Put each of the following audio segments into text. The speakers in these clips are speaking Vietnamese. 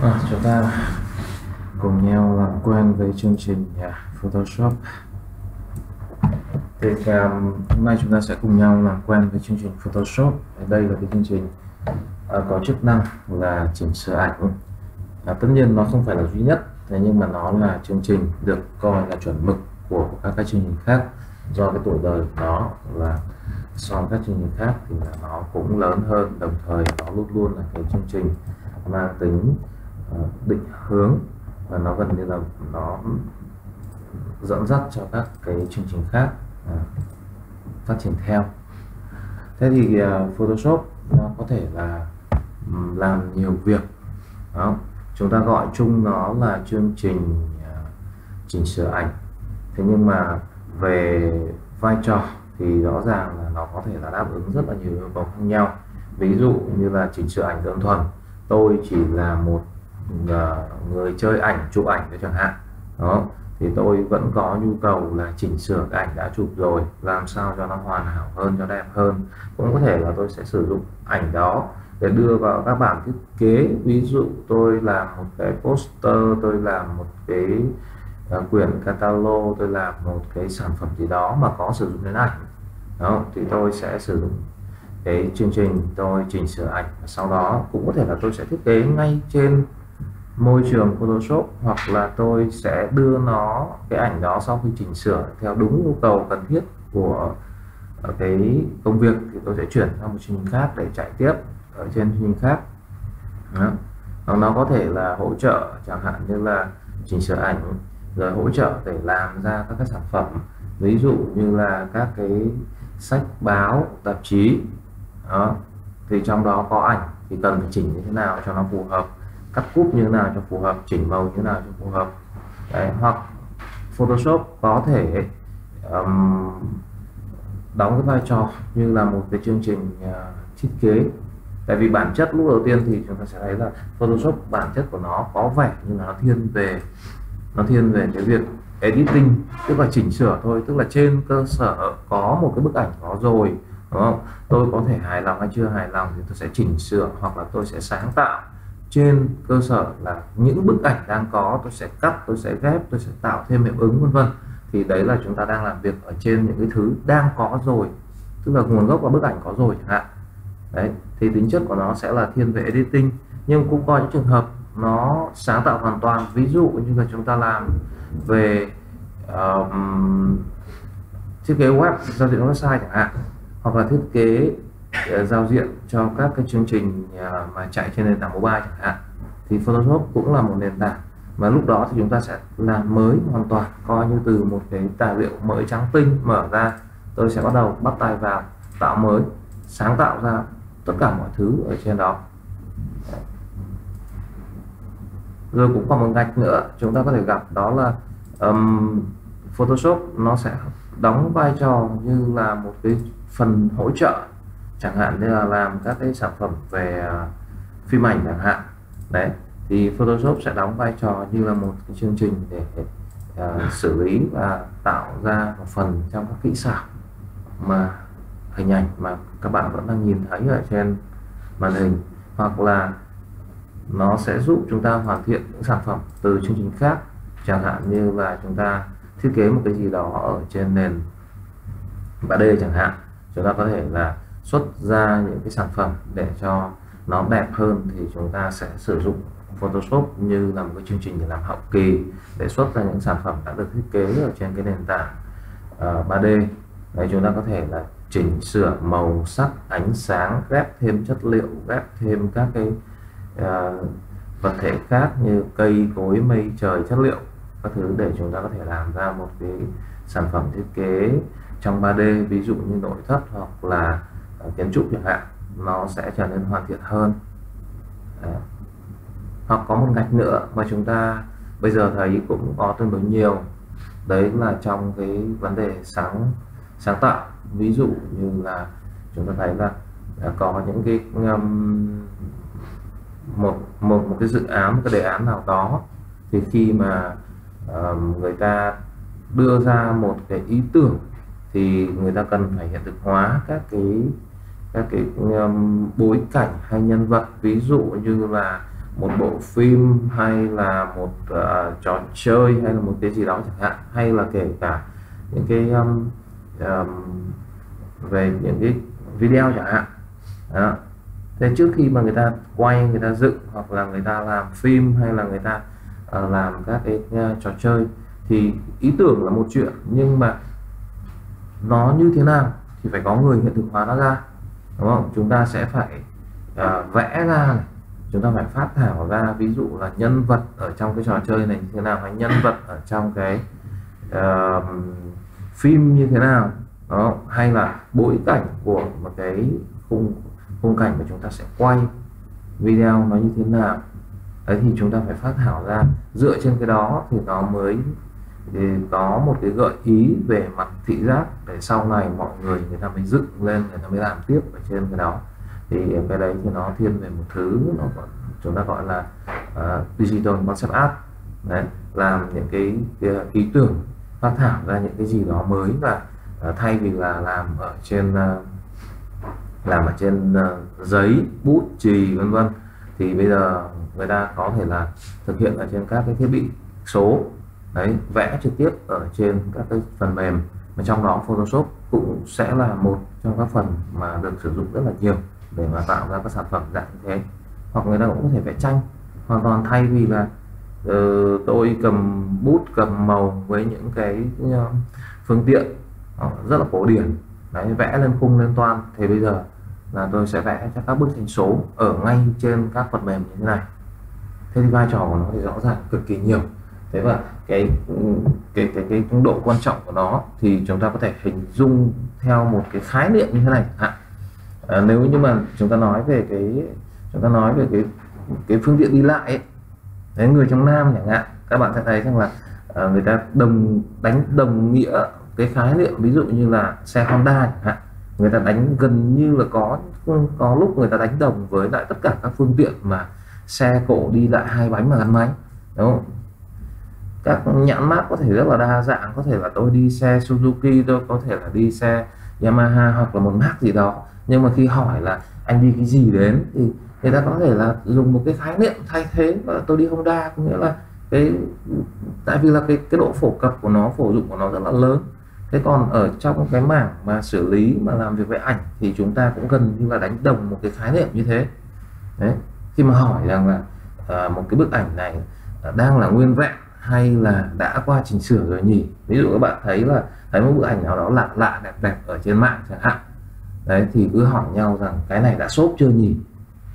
Chúng ta cùng nhau làm quen với chương trình Photoshop. Thì hôm nay chúng ta sẽ cùng nhau làm quen với chương trình Photoshop. Đây là cái chương trình có chức năng là chỉnh sửa ảnh. Tất nhiên nó không phải là duy nhất, thế nhưng mà nó là chương trình được coi là chuẩn mực của các chương trình khác. Do cái tuổi đời của nó là so với các chương trình khác thì là nó cũng lớn hơn, đồng thời nó luôn luôn là cái chương trình mang tính định hướng và nó gần như là nó dẫn dắt cho các cái chương trình khác phát triển theo. Thế thì Photoshop nó có thể là làm nhiều việc. Đó. Chúng ta gọi chung nó là chương trình chỉnh sửa ảnh. Thế nhưng mà về vai trò thì rõ ràng là nó có thể là đáp ứng rất là nhiều yêu cầu khác nhau. Ví dụ như là chỉnh sửa ảnh đơn thuần, tôi chỉ là một người chơi ảnh, chụp ảnh đấy chẳng hạn. Đó, thì tôi vẫn có nhu cầu là chỉnh sửa cái ảnh đã chụp rồi, làm sao cho nó hoàn hảo hơn, cho đẹp hơn. Cũng có thể là tôi sẽ sử dụng ảnh đó để đưa vào các bản thiết kế. Ví dụ tôi làm một cái poster, tôi làm một cái quyển catalog, tôi làm một cái sản phẩm gì đó mà có sử dụng đến ảnh. Đó, thì tôi sẽ sử dụng cái chương trình tôi chỉnh sửa ảnh. Sau đó cũng có thể là tôi sẽ thiết kế ngay trên môi trường Photoshop, hoặc là tôi sẽ đưa nó, cái ảnh đó sau khi chỉnh sửa theo đúng yêu cầu cần thiết của cái công việc thì tôi sẽ chuyển sang một chương trình khác để chạy tiếp ở trên chương trình khác. Đó. Nó có thể là hỗ trợ, chẳng hạn như là chỉnh sửa ảnh rồi hỗ trợ để làm ra các cái sản phẩm, ví dụ như là các cái sách báo, tạp chí. Đó. Thì trong đó có ảnh thì cần phải chỉnh như thế nào cho nó phù hợp, cắt cúp như thế nào cho phù hợp, chỉnh màu như thế nào cho phù hợp. Đấy. Hoặc Photoshop có thể đóng cái vai trò như là một cái chương trình thiết kế. Tại vì bản chất lúc đầu tiên thì chúng ta sẽ thấy là Photoshop bản chất của nó có vẻ như là nó thiên về cái việc editing, tức là chỉnh sửa thôi, tức là trên cơ sở có một cái bức ảnh có rồi, đúng không? Tôi có thể hài lòng hay chưa hài lòng thì tôi sẽ chỉnh sửa, hoặc là tôi sẽ sáng tạo trên cơ sở là những bức ảnh đang có, tôi sẽ cắt, tôi sẽ ghép, tôi sẽ tạo thêm hiệu ứng, vân vân. Thì đấy là chúng ta đang làm việc ở trên những cái thứ đang có rồi, tức là nguồn gốc là bức ảnh có rồi chẳng hạn. Đấy, thì tính chất của nó sẽ là thiên về editing, nhưng cũng có những trường hợp nó sáng tạo hoàn toàn. Ví dụ như là chúng ta làm về thiết kế web, giao diện website chẳng hạn, hoặc là thiết kế giao diện cho các cái chương trình mà chạy trên nền tảng mobile chẳng hạn, thì Photoshop cũng là một nền tảng mà lúc đó thì chúng ta sẽ làm mới hoàn toàn, coi như từ một cái tài liệu mới trắng tinh mở ra, tôi sẽ bắt đầu bắt tay vào tạo mới, sáng tạo ra tất cả mọi thứ ở trên đó. Rồi cũng còn một ngạch nữa chúng ta có thể gặp, đó là Photoshop nó sẽ đóng vai trò như là một cái phần hỗ trợ, chẳng hạn như là làm các cái sản phẩm về phim ảnh chẳng hạn. Đấy, thì Photoshop sẽ đóng vai trò như là một cái chương trình để xử lý và tạo ra một phần trong các kỹ xảo mà hình ảnh mà các bạn vẫn đang nhìn thấy ở trên màn hình, hoặc là nó sẽ giúp chúng ta hoàn thiện những sản phẩm từ chương trình khác, chẳng hạn như là chúng ta thiết kế một cái gì đó ở trên nền 3D chẳng hạn, chúng ta có thể là xuất ra những cái sản phẩm để cho nó đẹp hơn, thì chúng ta sẽ sử dụng Photoshop như là một cái chương trình để làm hậu kỳ, để xuất ra những sản phẩm đã được thiết kế ở trên cái nền tảng 3D. Đấy, chúng ta có thể là chỉnh sửa màu sắc, ánh sáng, ghép thêm chất liệu, ghép thêm các cái vật thể khác như cây, cối, mây, trời, chất liệu, các thứ để chúng ta có thể làm ra một cái sản phẩm thiết kế trong 3D, ví dụ như nội thất hoặc là kiến trúc chẳng hạn, nó sẽ trở nên hoàn thiện hơn. Đấy. Hoặc có một ngạch nữa mà chúng ta bây giờ thấy cũng có tương đối nhiều, đấy là trong cái vấn đề sáng tạo. Ví dụ như là chúng ta thấy là có những cái một cái dự án, một cái đề án nào đó, thì khi mà người ta đưa ra một cái ý tưởng thì người ta cần phải hiện thực hóa các cái bối cảnh hay nhân vật. Ví dụ như là một bộ phim hay là một trò chơi hay là một cái gì đó chẳng hạn, hay là kể cả những cái về những cái video chẳng hạn đó. Thế trước khi mà người ta quay, người ta dựng hoặc là người ta làm phim hay là người ta làm các cái trò chơi thì ý tưởng là một chuyện, nhưng mà nó như thế nào thì phải có người hiện thực hóa nó ra, đúng không? Chúng ta sẽ phải vẽ ra này, chúng ta phải phát thảo ra, ví dụ là nhân vật ở trong cái trò chơi này như thế nào, hay nhân vật ở trong cái phim như thế nào đó, hay là bối cảnh của một cái khung cảnh mà chúng ta sẽ quay video nó như thế nào đấy, thì chúng ta phải phát thảo ra. Dựa trên cái đó thì nó mới có một cái gợi ý về mặt thị giác để sau này mọi người ta mới dựng lên, người ta mới làm tiếp ở trên cái đó. Thì cái đấy thì nó thiên về một thứ nó chúng ta gọi là Digital Concept Art đấy, làm những cái ý tưởng, phát thảo ra những cái gì đó mới, và thay vì là làm ở trên giấy, bút, chì vân vân, thì bây giờ người ta có thể là thực hiện ở trên các cái thiết bị số đấy, vẽ trực tiếp ở trên các cái phần mềm, mà trong đó Photoshop cũng sẽ là một trong các phần mà được sử dụng rất là nhiều để mà tạo ra các sản phẩm dạng như thế. Hoặc người ta cũng có thể vẽ tranh hoàn toàn, thay vì là tôi cầm bút cầm màu với những cái phương tiện rất là cổ điển đấy, vẽ lên khung lên toan, thì bây giờ là tôi sẽ vẽ cho các bức tranh số ở ngay trên các phần mềm như thế này. Thế thì vai trò của nó thì rõ ràng cực kỳ nhiều. Thế và cái độ quan trọng của nó thì chúng ta có thể hình dung theo một cái khái niệm như thế này chẳng hạn. Nếu như mà chúng ta nói về cái phương tiện đi lại ấy. Đấy, người trong Nam chẳng hạn, các bạn sẽ thấy rằng là người ta đồng nghĩa cái khái niệm, ví dụ như là xe Honda chẳng hạn, người ta đánh gần như là có lúc người ta đánh đồng với lại tất cả các phương tiện mà xe cộ đi lại hai bánh mà gắn máy, đúng không? Các nhãn mác có thể rất là đa dạng, có thể là tôi đi xe Suzuki, tôi có thể là đi xe Yamaha hoặc là một mác gì đó, nhưng mà khi hỏi là anh đi cái gì đến thì người ta có thể là dùng một cái khái niệm thay thế, và tôi đi Honda, có nghĩa là tại vì là cái độ phổ cập của nó, phổ dụng của nó rất là lớn. Thế còn ở trong cái mảng mà xử lý mà làm việc với ảnh thì chúng ta cũng gần như là đánh đồng một cái khái niệm như thế. Đấy, khi mà hỏi rằng là một cái bức ảnh này đang là nguyên vẹn hay là đã qua chỉnh sửa rồi nhỉ, ví dụ các bạn thấy một bức ảnh nào đó lạ đẹp ở trên mạng chẳng hạn đấy, thì cứ hỏi nhau rằng cái này đã xốp chưa nhỉ,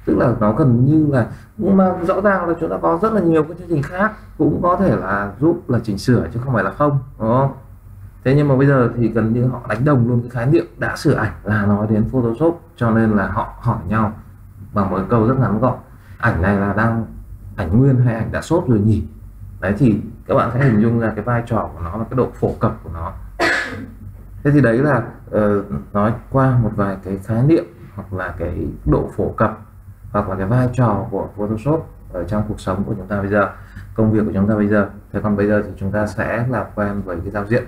tức là nó gần như là, nhưng mà rõ ràng là chúng ta có rất là nhiều cái chương trình khác cũng có thể là giúp là chỉnh sửa chứ không phải là không, đúng không? Thế nhưng mà bây giờ thì gần như họ đánh đồng luôn cái khái niệm đã sửa ảnh là nói đến Photoshop, cho nên là họ hỏi nhau bằng một câu rất ngắn gọn, ảnh này là đang ảnh nguyên hay ảnh đã xốp rồi nhỉ. Đấy, thì các bạn sẽ hình dung ra cái vai trò của nó và cái độ phổ cập của nó. Thế thì đấy là nói qua một vài cái khái niệm hoặc là cái độ phổ cập hoặc là cái vai trò của Photoshop ở trong cuộc sống của chúng ta bây giờ, công việc của chúng ta bây giờ. Thế còn bây giờ thì chúng ta sẽ làm quen với cái giao diện.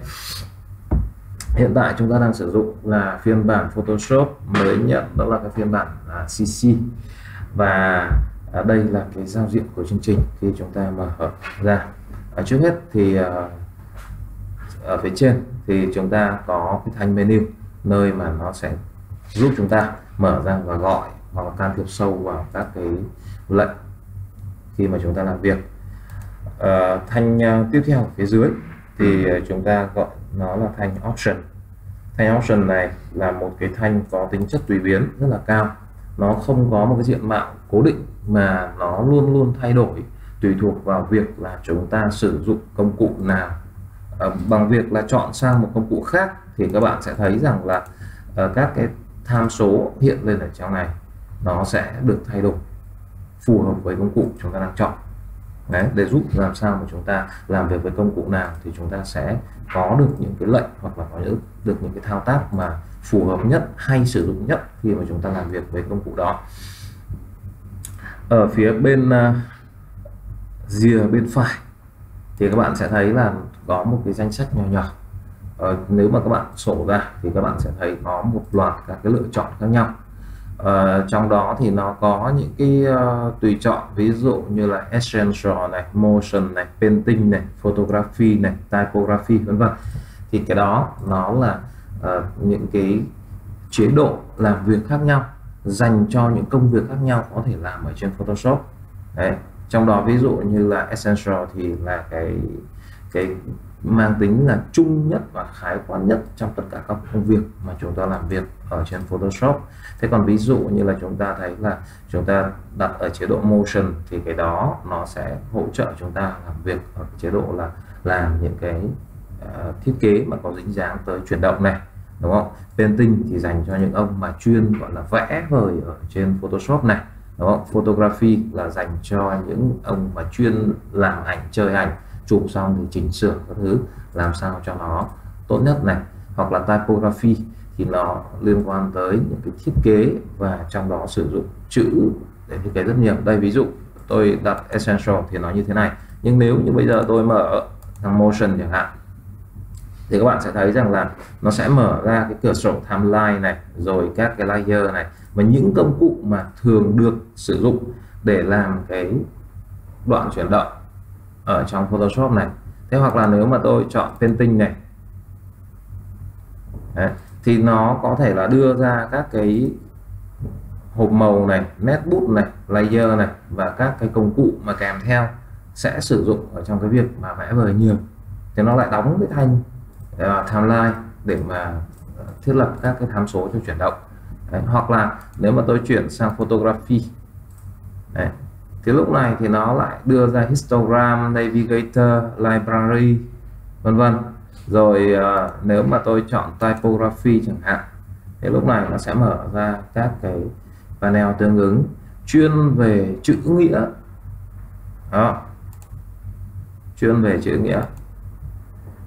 Hiện tại chúng ta đang sử dụng là phiên bản Photoshop mới nhận, đó là cái phiên bản CC, và đây là cái giao diện của chương trình khi chúng ta mở ra. Trước hết thì ở phía trên thì chúng ta có cái thanh menu nơi mà nó sẽ giúp chúng ta mở ra và gọi hoặc là can thiệp sâu vào các cái lệnh khi mà chúng ta làm việc. Thanh tiếp theo phía dưới thì chúng ta gọi nó là thanh option. Thanh option này là một cái thanh có tính chất tùy biến rất là cao, nó không có một cái diện mạo cố định mà nó luôn luôn thay đổi tùy thuộc vào việc là chúng ta sử dụng công cụ nào. Bằng việc là chọn sang một công cụ khác thì các bạn sẽ thấy rằng là các cái tham số hiện lên ở trong này nó sẽ được thay đổi phù hợp với công cụ chúng ta đang chọn. Đấy, để giúp làm sao mà chúng ta làm việc với công cụ nào thì chúng ta sẽ có được những cái lệnh hoặc là có được những cái thao tác mà phù hợp nhất hay sử dụng nhất khi mà chúng ta làm việc với công cụ đó. Ở phía bên rìa bên phải thì các bạn sẽ thấy là có một cái danh sách nhỏ. Nếu mà các bạn sổ ra thì các bạn sẽ thấy có một loạt các cái lựa chọn khác nhau. Trong đó thì nó có những cái tùy chọn, ví dụ như là essential này, motion này, painting này, photography này, typography vân vân. Thì cái đó nó là những cái chế độ làm việc khác nhau dành cho những công việc khác nhau có thể làm ở trên Photoshop. Đấy. Trong đó ví dụ như là essential thì là cái mang tính là chung nhất và khái quát nhất trong tất cả các công việc mà chúng ta làm việc ở trên Photoshop. Thế còn ví dụ như là chúng ta thấy là chúng ta đặt ở chế độ motion thì cái đó nó sẽ hỗ trợ chúng ta làm việc ở chế độ là làm những cái thiết kế mà có dính dáng tới chuyển động này, đúng không? Painting thì dành cho những ông mà chuyên gọi là vẽ vời ở trên Photoshop này, đúng không? Photography là dành cho những ông mà chuyên làm ảnh, chơi ảnh, chụp xong thì chỉnh sửa các thứ làm sao cho nó tốt nhất này. Hoặc là typography thì nó liên quan tới những cái thiết kế và trong đó sử dụng chữ để thiết kế rất nhiều. Đây ví dụ tôi đặt essential thì nó như thế này, nhưng nếu như bây giờ tôi mở thằng motion chẳng hạn thì các bạn sẽ thấy rằng là nó sẽ mở ra cái cửa sổ timeline này, rồi các cái layer này và những công cụ mà thường được sử dụng để làm cái đoạn chuyển động ở trong Photoshop này. Thế hoặc là nếu mà tôi chọn painting này, đấy, thì nó có thể là đưa ra các cái hộp màu này, nét bút này, layer này và các cái công cụ mà kèm theo sẽ sử dụng ở trong cái việc mà vẽ vời nhiều. Thì nó lại đóng cái thanh timeline để mà thiết lập các cái tham số cho chuyển động. Đấy, hoặc là nếu mà tôi chuyển sang photography, đấy, thì lúc này thì nó lại đưa ra histogram, navigator, library vân vân. Rồi nếu mà tôi chọn typography chẳng hạn thì lúc này nó sẽ mở ra các cái panel tương ứng chuyên về chữ nghĩa. Đó, chuyên về chữ nghĩa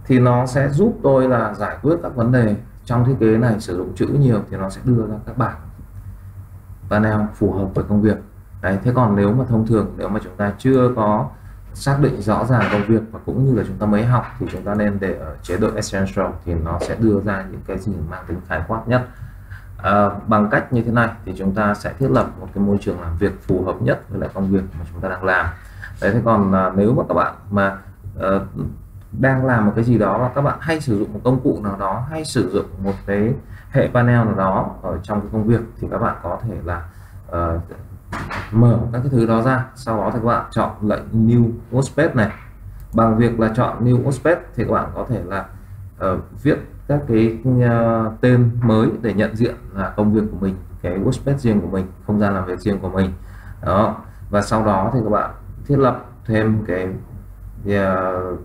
thì nó sẽ giúp tôi là giải quyết các vấn đề trong thiết kế này. Sử dụng chữ nhiều thì nó sẽ đưa ra các bảng panel phù hợp với công việc. Đấy, thế còn nếu mà thông thường, nếu mà chúng ta chưa có xác định rõ ràng công việc và cũng như là chúng ta mới học thì chúng ta nên để ở chế độ essential thì nó sẽ đưa ra những cái gì mang tính khái quát nhất. Bằng cách như thế này thì chúng ta sẽ thiết lập một cái môi trường làm việc phù hợp nhất với lại công việc mà chúng ta đang làm. Đấy, thế còn nếu mà các bạn mà đang làm một cái gì đó và các bạn hay sử dụng một công cụ nào đó, hay sử dụng một cái hệ panel nào đó ở trong cái công việc thì các bạn có thể là mở các cái thứ đó ra, sau đó thì các bạn chọn lệnh new workspace này. Bằng việc là chọn new workspace thì các bạn có thể là viết các cái tên mới để nhận diện là công việc của mình, cái workspace riêng của mình, không gian làm việc riêng của mình đó. Và sau đó thì các bạn thiết lập thêm cái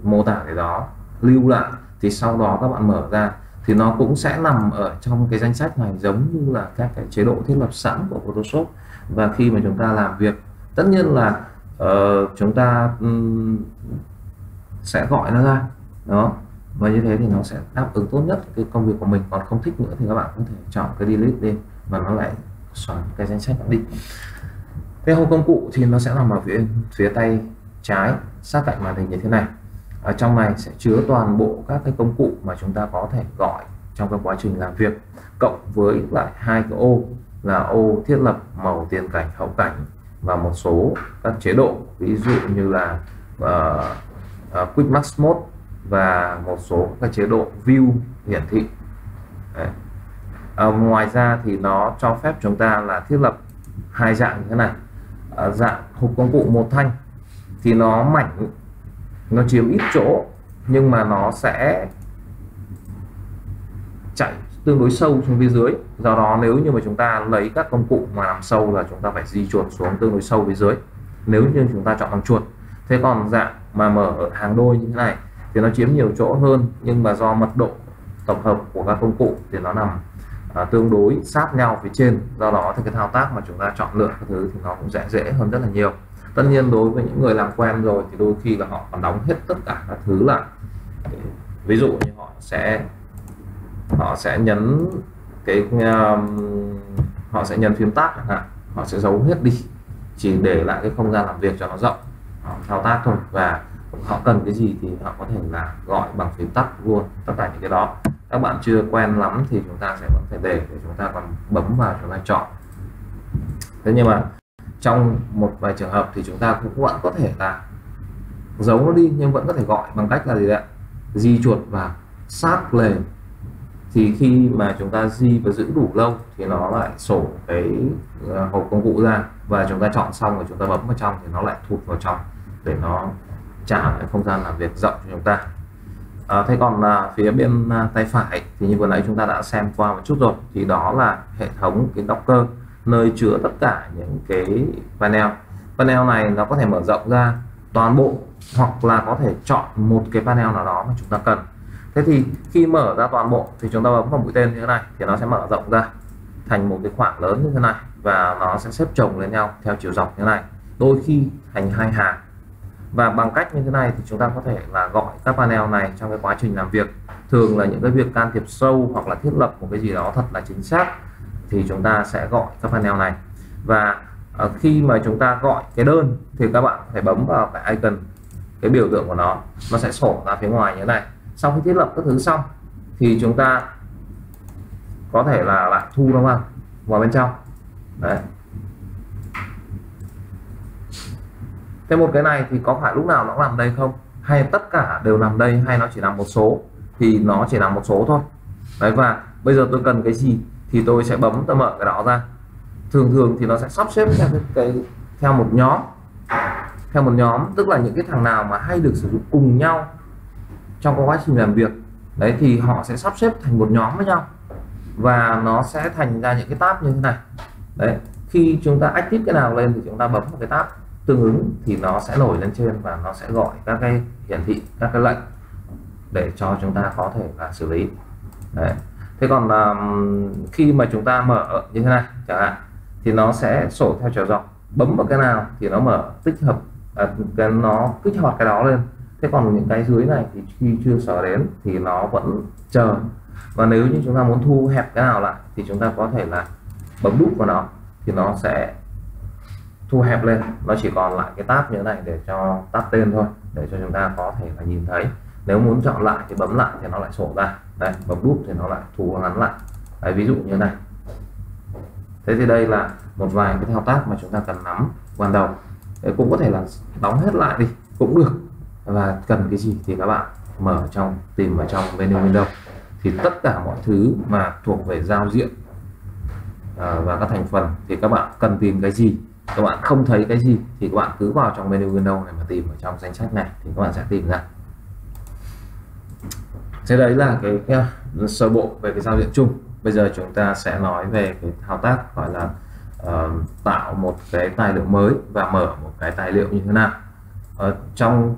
mô tả cái đó, lưu lại, thì sau đó các bạn mở ra thì nó cũng sẽ nằm ở trong cái danh sách này, giống như là các cái chế độ thiết lập sẵn của Photoshop. Và khi mà chúng ta làm việc, tất nhiên là chúng ta sẽ gọi nó ra đó, và như thế thì nó sẽ đáp ứng tốt nhất cái công việc của mình. Còn không thích nữa thì các bạn có thể chọn cái delete đi và nó lại xóa cái danh sách đi. Cái hộp công cụ thì nó sẽ nằm ở phía tay trái sát cạnh màn hình như thế này. Ở trong này sẽ chứa toàn bộ các cái công cụ mà chúng ta có thể gọi trong các quá trình làm việc, cộng với lại hai cái ô là ô thiết lập màu tiền cảnh, hậu cảnh và một số các chế độ, ví dụ như là Quick Mask Mode và một số các chế độ view hiển thị. Ngoài ra thì nó cho phép chúng ta là thiết lập hai dạng như thế này. Dạng hộp công cụ một thanh thì nó mảnh, nó chiếm ít chỗ nhưng mà nó sẽ chạy tương đối sâu xuống phía dưới. Do đó nếu như mà chúng ta lấy các công cụ mà làm sâu là chúng ta phải di chuột xuống tương đối sâu phía dưới, nếu như chúng ta chọn bằng chuột. Thế còn dạng mà mở hàng đôi như thế này thì nó chiếm nhiều chỗ hơn, nhưng mà do mật độ tổng hợp của các công cụ thì nó nằm tương đối sát nhau phía trên. Do đó thì cái thao tác mà chúng ta chọn lựa các thứ thì nó cũng sẽ dễ hơn rất là nhiều. Tất nhiên đối với những người làm quen rồi thì đôi khi là họ còn đóng hết tất cả các thứ lại. Ví dụ như họ sẽ nhấn cái họ sẽ nhấn phím tab chẳng hạn, họ sẽ giấu hết đi, chỉ để lại cái không gian làm việc cho nó rộng, họ thao tác thôi, và họ cần cái gì thì họ có thể là gọi bằng phím tab luôn tất cả những cái đó. Các bạn chưa quen lắm thì chúng ta sẽ vẫn phải để chúng ta còn bấm vào, chúng ta chọn Thế nhưng mà trong một vài trường hợp thì chúng ta cũng vẫn có thể là giấu nó đi, nhưng vẫn có thể gọi bằng cách là gì ạ, di chuột và sát lên. Thì khi mà chúng ta di và giữ đủ lâu thì nó lại sổ cái hộp công cụ ra, và chúng ta chọn xong rồi chúng ta bấm vào trong thì nó lại thụt vào trong để nó trả lại không gian làm việc rộng cho chúng ta. Thế còn là phía bên tay phải thì như vừa nãy chúng ta đã xem qua một chút rồi, thì đó là hệ thống cái Docker, nơi chứa tất cả những cái panel. Panel này nó có thể mở rộng ra toàn bộ hoặc là có thể chọn một cái panel nào đó mà chúng ta cần. Thế thì khi mở ra toàn bộ thì chúng ta bấm vào mũi tên như thế này thì nó sẽ mở rộng ra thành một cái khoảng lớn như thế này, và nó sẽ xếp chồng lên nhau theo chiều dọc như thế này, đôi khi thành hai hàng. Và bằng cách như thế này thì chúng ta có thể là gọi các panel này trong cái quá trình làm việc. Thường là những cái việc can thiệp sâu hoặc là thiết lập một cái gì đó thật là chính xác thì chúng ta sẽ gọi các panel này. Và khi mà chúng ta gọi cái đơn thì các bạn phải bấm vào cái icon, cái biểu tượng của nó sẽ sổ ra phía ngoài như thế này. Sau khi thiết lập các thứ xong thì chúng ta có thể là lại thu nó vào bên trong. Đấy. Thế một cái này thì có phải lúc nào nó làm đây không? Hay tất cả đều làm đây, hay nó chỉ làm một số? Thì nó chỉ làm một số thôi. Đấy, và bây giờ tôi cần cái gì thì tôi sẽ bấm, tôi mở cái đó ra. Thường thì nó sẽ sắp xếp theo theo một nhóm. Theo một nhóm tức là những cái thằng nào mà hay được sử dụng cùng nhau trong quá trình làm việc. Đấy thì họ sẽ sắp xếp thành một nhóm với nhau. Và nó sẽ thành ra những cái tab như thế này. Đấy, khi chúng ta active cái nào lên thì chúng ta bấm vào cái tab tương ứng thì nó sẽ nổi lên trên và nó sẽ gọi các cái hiển thị, các cái lệnh để cho chúng ta có thể là xử lý. Đấy. Thế còn khi mà chúng ta mở như thế này chẳng hạn thì nó sẽ sổ theo chiều dọc, bấm vào cái nào thì nó mở tích hợp, nó kích hoạt cái đó lên. Thế còn những cái dưới này thì khi chưa sở đến thì nó vẫn chờ. Và nếu như chúng ta muốn thu hẹp cái nào lại thì chúng ta có thể là bấm đúp vào nó thì nó sẽ thu hẹp lên, nó chỉ còn lại cái tab như thế này để cho tab tên thôi, để cho chúng ta có thể là nhìn thấy. Nếu muốn chọn lại thì bấm lại thì nó lại sổ ra. Đấy, bấm đúp thì nó lại thu ngắn lại. Đấy, ví dụ như thế này. Thế thì đây là một vài cái thao tác mà chúng ta cần nắm ban đầu. Đấy, cũng có thể là đóng hết lại đi cũng được, và cần cái gì thì các bạn mở trong, tìm vào trong menu Windows thì tất cả mọi thứ mà thuộc về giao diện và các thành phần thì các bạn cần tìm cái gì, các bạn không thấy cái gì thì các bạn cứ vào trong menu Windows này mà tìm ở trong danh sách này thì các bạn sẽ tìm ra. Thế đấy là cái sơ bộ về cái giao diện chung. Bây giờ chúng ta sẽ nói về cái thao tác gọi là tạo một cái tài liệu mới và mở một cái tài liệu như thế nào. Trong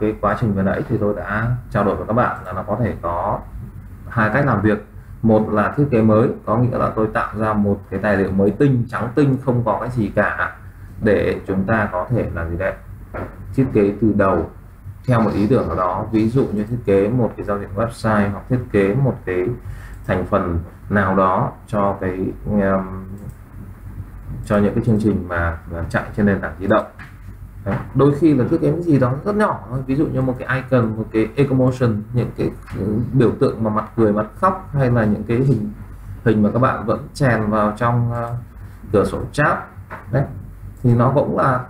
cái quá trình vừa nãy thì tôi đã trao đổi với các bạn là nó có thể có hai cách làm việc. Một là thiết kế mới, có nghĩa là tôi tạo ra một cái tài liệu mới tinh, trắng tinh, không có cái gì cả, để chúng ta có thể là gì đấy thiết kế từ đầu theo một ý tưởng nào đó. Ví dụ như thiết kế một cái giao diện website hoặc thiết kế một cái thành phần nào đó cho cái cho những cái chương trình mà chạy trên nền tảng di động. Đấy. Đôi khi là thiết kế cái gì đó rất nhỏ thôi, ví dụ như một cái icon, một cái emotion, những cái biểu tượng mà mặt cười, mặt khóc, hay là những cái hình mà các bạn vẫn chèn vào trong cửa sổ chat. Đấy, thì nó cũng là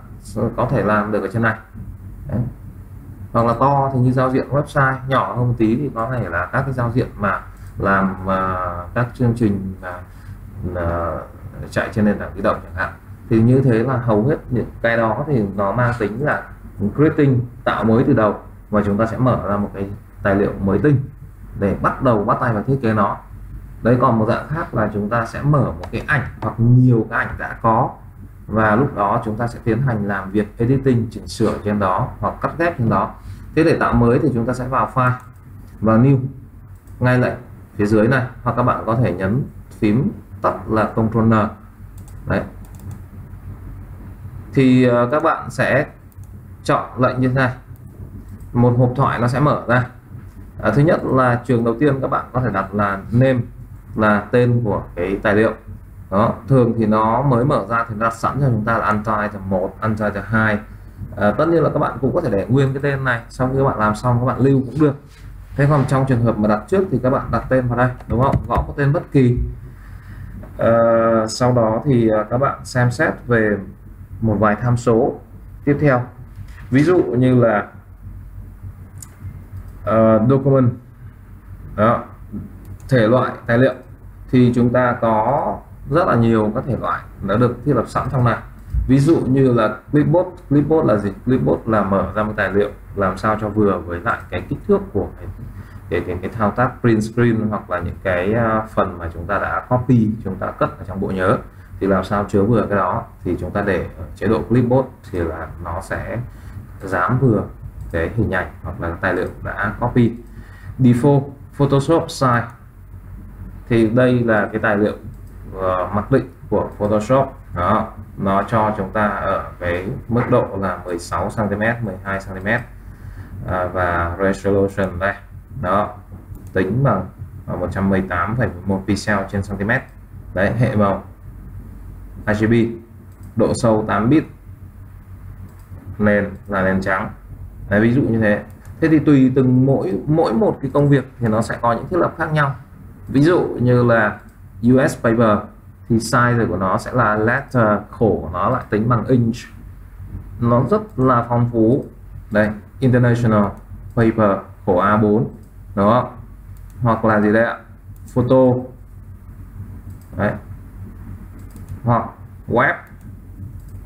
có thể làm được ở trên này. Đấy. Hoặc là to thì như giao diện website, nhỏ hơn một tí thì có thể là các cái giao diện mà làm các chương trình chạy trên nền tảng di động chẳng hạn. Thì như thế là hầu hết những cái đó thì nó mang tính là creating, tạo mới từ đầu, và chúng ta sẽ mở ra một cái tài liệu mới tinh để bắt đầu bắt tay vào thiết kế nó. Đấy, còn một dạng khác là chúng ta sẽ mở một cái ảnh hoặc nhiều cái ảnh đã có, và lúc đó chúng ta sẽ tiến hành làm việc editing, chỉnh sửa trên đó hoặc cắt ghép trên đó. Thế để tạo mới thì chúng ta sẽ vào file và new ngay lại phía dưới này, hoặc các bạn có thể nhấn phím tắt là Ctrl N. Đấy, thì các bạn sẽ chọn lệnh như thế này, một hộp thoại nó sẽ mở ra. Thứ nhất là trường đầu tiên các bạn có thể đặt là name, là tên của cái tài liệu đó. Thường thì nó mới mở ra thì đặt sẵn cho chúng ta là untitled 1, untitled 2. Tất nhiên là các bạn cũng có thể để nguyên cái tên này, sau khi các bạn làm xong các bạn lưu cũng được. Thế còn trong trường hợp mà đặt trước thì các bạn đặt tên vào đây, đúng không, gõ có tên bất kỳ. Sau đó thì các bạn xem xét về một vài tham số tiếp theo, ví dụ như là document đó, thể loại tài liệu thì chúng ta có rất là nhiều các thể loại đã được thiết lập sẵn trong này. Ví dụ như là clipboard, clipboard là gì? Clipboard là mở ra một tài liệu làm sao cho vừa với lại cái kích thước của cái thao tác print screen hoặc là những cái phần mà chúng ta đã copy, chúng ta cất ở trong bộ nhớ thì làm sao chứa vừa cái đó, thì chúng ta để ở chế độ clipboard thì là nó sẽ dám vừa cái hình ảnh hoặc là tài liệu đã copy. Default Photoshop size thì đây là cái tài liệu mặc định của Photoshop đó, nó cho chúng ta ở cái mức độ là 16 cm, 12 cm, và resolution đây đó tính bằng 118,1 pixel trên cm đấy, hệ màu RGB, độ sâu 8 bit, nền là nền trắng đấy, ví dụ như thế. Thế thì tùy từng mỗi một cái công việc thì nó sẽ có những thiết lập khác nhau. Ví dụ như là US paper thì size của nó sẽ là letter, khổ của nó lại tính bằng inch, nó rất là phong phú đây. International paper khổ A4 đó, hoặc là gì đây ạ, photo đấy, hoặc web,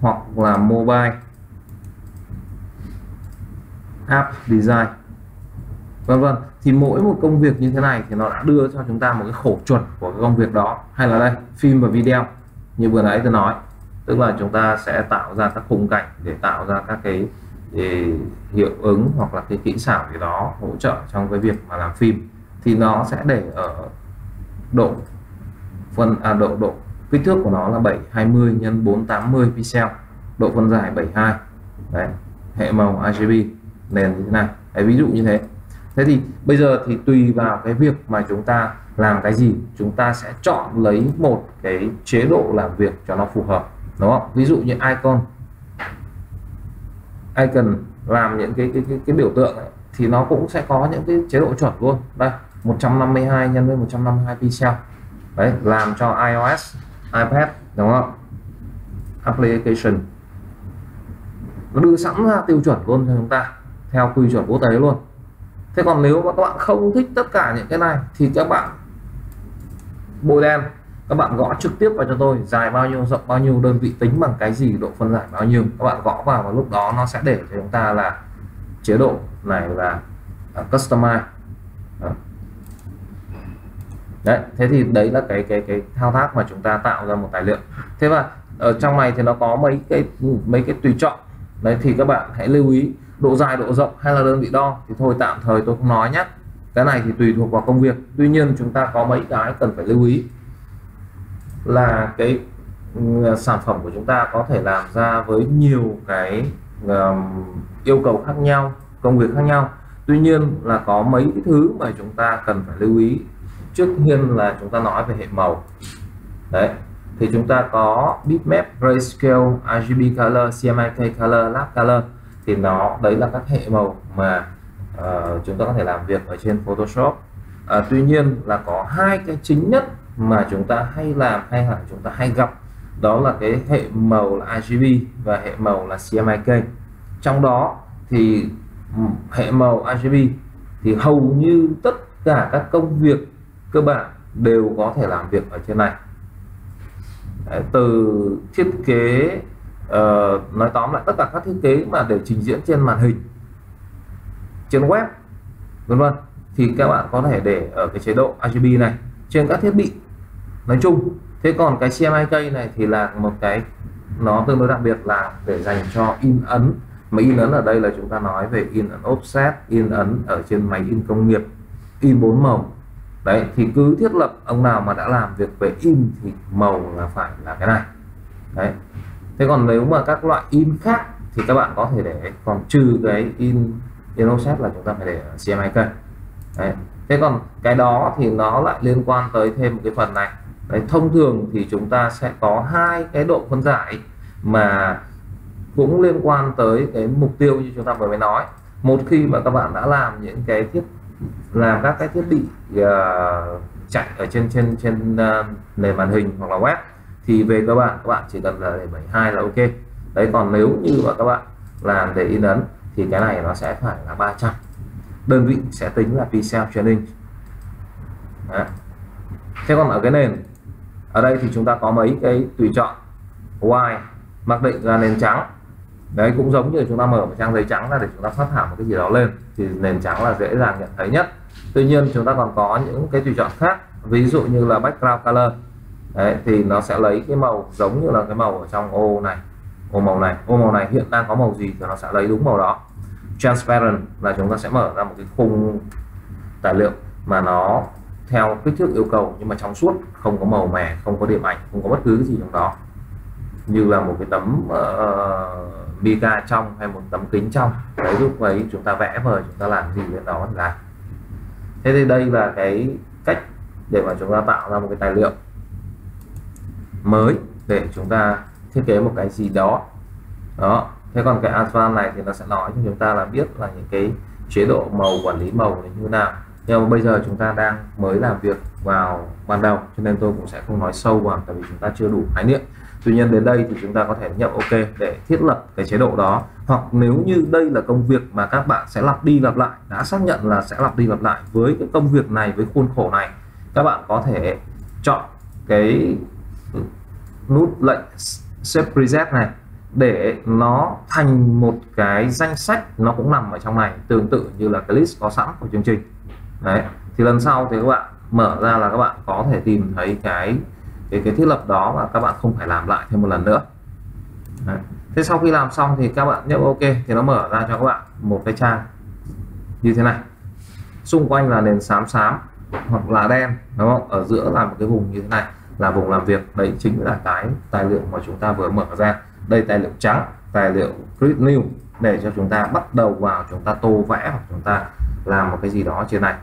hoặc là mobile app design, vân vân. Thì mỗi một công việc như thế này thì nó đã đưa cho chúng ta một cái khổ chuẩn của cái công việc đó. Hay là đây, phim và video như vừa nãy tôi nói, tức là chúng ta sẽ tạo ra các khung cảnh để tạo ra các cái hiệu ứng hoặc là cái kỹ xảo gì đó hỗ trợ trong cái việc mà làm phim, thì nó sẽ để ở độ độ kích thước của nó là 720 x 480 pixel, độ phân giải 72 đấy, hệ màu RGB, nền như thế này đấy, ví dụ như thế. Thế thì bây giờ thì tùy vào cái việc mà chúng ta làm cái gì, chúng ta sẽ chọn lấy một cái chế độ làm việc cho nó phù hợp, đúng không? Ví dụ như icon, icon làm những cái biểu tượng ấy, thì nó cũng sẽ có những cái chế độ chuẩn luôn. Đây, 152 x 152 pixel đấy, làm cho iOS, iPad, đúng không? Application, nó đưa sẵn ra tiêu chuẩn luôn cho chúng ta theo quy chuẩn quốc tế luôn. Thế còn nếu mà các bạn không thích tất cả những cái này thì các bạn bôi đen, các bạn gõ trực tiếp vào cho tôi dài bao nhiêu, rộng bao nhiêu, đơn vị tính bằng cái gì, độ phân giải bao nhiêu, các bạn gõ vào và lúc đó nó sẽ để cho chúng ta là chế độ này là customize đấy. Thế thì đấy là cái thao tác mà chúng ta tạo ra một tài liệu. Thế và ở trong này thì nó có mấy cái tùy chọn đấy, thì các bạn hãy lưu ý độ dài, độ rộng hay là đơn vị đo thì thôi tạm thời tôi không nói nhé, cái này thì tùy thuộc vào công việc. Tuy nhiên chúng ta có mấy cái cần phải lưu ý là cái sản phẩm của chúng ta có thể làm ra với nhiều cái yêu cầu khác nhau, công việc khác nhau. Tuy nhiên là có mấy cái thứ mà chúng ta cần phải lưu ý. Trước tiên là chúng ta nói về hệ màu đấy, thì chúng ta có bitmap, grayscale, RGB color, CMYK color, lab color, thì nó đấy là các hệ màu mà chúng ta có thể làm việc ở trên Photoshop. Tuy nhiên là có hai cái chính nhất mà chúng ta hay làm chúng ta hay gặp, đó là cái hệ màu là RGB và hệ màu là CMYK. Trong đó thì hệ màu RGB thì hầu như tất cả các công việc cơ bản đều có thể làm việc ở trên này. Đấy, từ thiết kế, nói tóm lại tất cả các thiết kế mà để trình diễn trên màn hình, trên web, vân vân, thì các bạn có thể để ở cái chế độ RGB này trên các thiết bị nói chung. Thế còn cái CMYK này thì là một cái nó tương đối đặc biệt, là để dành cho in ấn. Mà in ấn ở đây là chúng ta nói về in ấn offset, in ấn ở trên máy in công nghiệp, in 4 màu đấy. Thì cứ thiết lập, ông nào mà đã làm việc về in thì màu là phải là cái này đấy. Thế còn nếu mà các loại in khác thì các bạn có thể để, còn trừ cái in offset là chúng ta phải để CMYK đấy. Thế còn cái đó thì nó lại liên quan tới thêm một cái phần này đấy. Thông thường thì chúng ta sẽ có hai cái độ phân giải mà cũng liên quan tới cái mục tiêu như chúng ta vừa mới nói. Một khi mà các bạn đã làm các cái thiết bị chạy ở trên nền màn hình hoặc là web thì về các bạn chỉ cần là 72 là ok. Đấy, còn nếu như mà các bạn làm để in ấn thì cái này nó sẽ phải là 300, đơn vị sẽ tính là pixel trên inch. Thế còn ở cái nền, ở đây thì chúng ta có mấy cái tùy chọn Y mặc định là nền trắng. Đấy, cũng giống như chúng ta mở một trang giấy trắng ra để chúng ta phát thảo một cái gì đó lên thì nền trắng là dễ dàng nhận thấy nhất. Tuy nhiên chúng ta còn có những cái tùy chọn khác, ví dụ như là background color. Đấy, thì nó sẽ lấy cái màu giống như là cái màu ở trong ô màu này hiện đang có màu gì thì nó sẽ lấy đúng màu đó. Transparent là chúng ta sẽ mở ra một cái khung tài liệu mà nó theo kích thước yêu cầu nhưng mà trong suốt, không có màu mè, không có điểm ảnh, không có bất cứ cái gì trong đó, như là một cái tấm mica trong hay một tấm kính trong. Đấy, lúc ấy chúng ta vẽ vời, chúng ta làm gì lên đó là. Thế thì đây là cái cách để mà chúng ta tạo ra một cái tài liệu mới để chúng ta thiết kế một cái gì đó. Đó, thế còn cái advanced này thì nó sẽ nói cho chúng ta là biết là những cái chế độ màu, quản lý màu như thế nào. Nhưng mà bây giờ chúng ta đang mới làm việc vào ban đầu cho nên tôi cũng sẽ không nói sâu vào, tại vì chúng ta chưa đủ khái niệm. Tuy nhiên đến đây thì chúng ta có thể nhập OK để thiết lập cái chế độ đó, hoặc nếu như đây là công việc mà các bạn sẽ lặp đi lặp lại, đã xác nhận là sẽ lặp đi lặp lại với cái công việc này, với khuôn khổ này, các bạn có thể chọn cái nút lệnh Save Preset này để nó thành một cái danh sách, nó cũng nằm ở trong này, tương tự như là cái list có sẵn của chương trình. Đấy, thì lần sau thì các bạn mở ra là các bạn có thể tìm thấy cái thiết lập đó và các bạn không phải làm lại thêm một lần nữa. Đấy. Thế sau khi làm xong thì các bạn nhấp OK thì nó mở ra cho các bạn một cái trang như thế này, xung quanh là nền xám xám hoặc là đen, đúng không? Ở giữa là một cái vùng như thế này là vùng làm việc. Đấy chính là cái tài liệu mà chúng ta vừa mở ra. Đây, tài liệu trắng, tài liệu grid new để cho chúng ta bắt đầu vào, chúng ta tô vẽ hoặc chúng ta làm một cái gì đó trên này.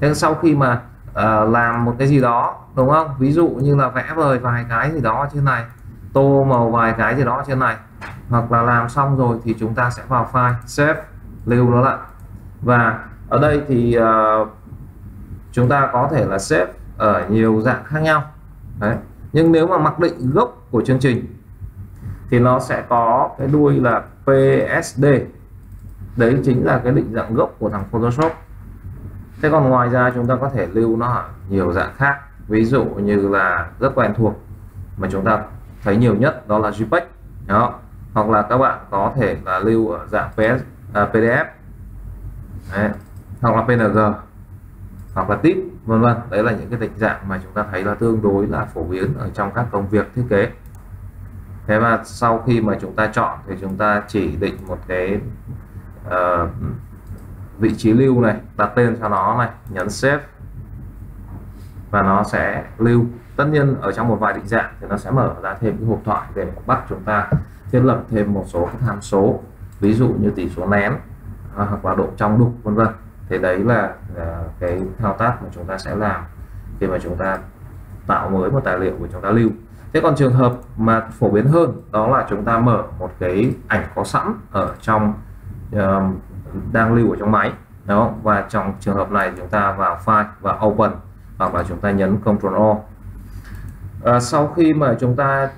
Thế sau khi mà làm một cái gì đó, đúng không? Ví dụ như là vẽ vời vài cái gì đó trên này, tô màu vài cái gì đó trên này, hoặc là làm xong rồi thì chúng ta sẽ vào file, save, lưu nó lại. Và ở đây thì chúng ta có thể là save ở nhiều dạng khác nhau. Đấy. Nhưng nếu mà mặc định gốc của chương trình thì nó sẽ có cái đuôi là PSD. Đấy chính là cái định dạng gốc của thằng Photoshop. Thế còn ngoài ra chúng ta có thể lưu nó ở nhiều dạng khác. Ví dụ như là rất quen thuộc mà chúng ta thấy nhiều nhất đó là JPEG. Đó. Hoặc là các bạn có thể là lưu ở dạng PDF. Đấy. Hoặc là PNG, hoặc là tip, vân vân. Đấy là những cái định dạng mà chúng ta thấy là tương đối là phổ biến ở trong các công việc thiết kế. Thế mà sau khi mà chúng ta chọn thì chúng ta chỉ định một cái vị trí lưu này, đặt tên cho nó này, nhấn save và nó sẽ lưu. Tất nhiên ở trong một vài định dạng thì nó sẽ mở ra thêm cái hộp thoại để bắt chúng ta thiết lập thêm một số các tham số, ví dụ như tỷ số nén hoặc là độ trong đục, vân vân. Thì đấy là cái thao tác mà chúng ta sẽ làm khi mà chúng ta tạo mới một tài liệu của chúng ta lưu. Thế còn trường hợp mà phổ biến hơn đó là chúng ta mở một cái ảnh có sẵn ở trong đang lưu ở trong máy đó, và trong trường hợp này chúng ta vào file và open hoặc là chúng ta nhấn Ctrl O. Sau khi mà chúng ta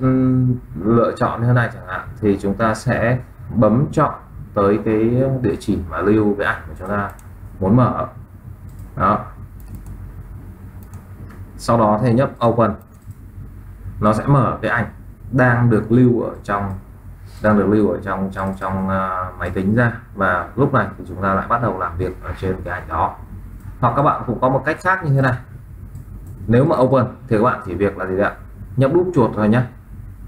lựa chọn như thế này chẳng hạn thì chúng ta sẽ bấm chọn tới cái địa chỉ mà lưu cái ảnh của chúng ta muốn mở đó. Sau đó thì nhấp open, nó sẽ mở cái ảnh đang được lưu ở trong máy tính ra, và lúc này thì chúng ta lại bắt đầu làm việc ở trên cái ảnh đó. Hoặc các bạn cũng có một cách khác như thế này. Nếu mà open thì các bạn chỉ việc là gì ạ? Nhấp đúp chuột thôi nhé.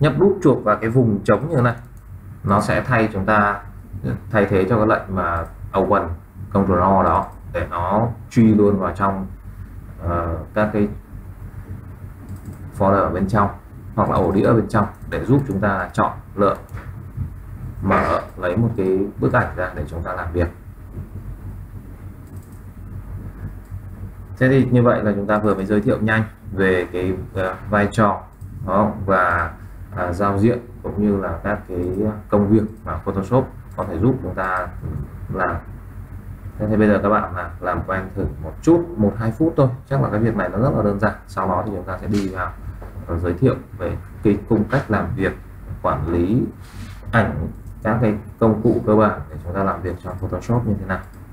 Nhấp đúp chuột vào cái vùng trống như thế này, nó sẽ thay thế cho cái lệnh mà open Ctrl O đó để nó truy luôn vào trong các cái folder ở bên trong hoặc là ổ đĩa bên trong để giúp chúng ta chọn lựa, mở, lấy một cái bức ảnh ra để chúng ta làm việc. Thế thì như vậy là chúng ta vừa mới giới thiệu nhanh về cái vai trò đó, và giao diện cũng như là các cái công việc mà Photoshop có thể giúp chúng ta làm Thế thì bây giờ các bạn làm quen thử một chút, 1-2 phút thôi, chắc là cái việc này nó rất là đơn giản. Sau đó thì chúng ta sẽ đi vào và giới thiệu về cái cung cách làm việc, quản lý ảnh, các cái công cụ cơ bản để chúng ta làm việc trong Photoshop như thế nào.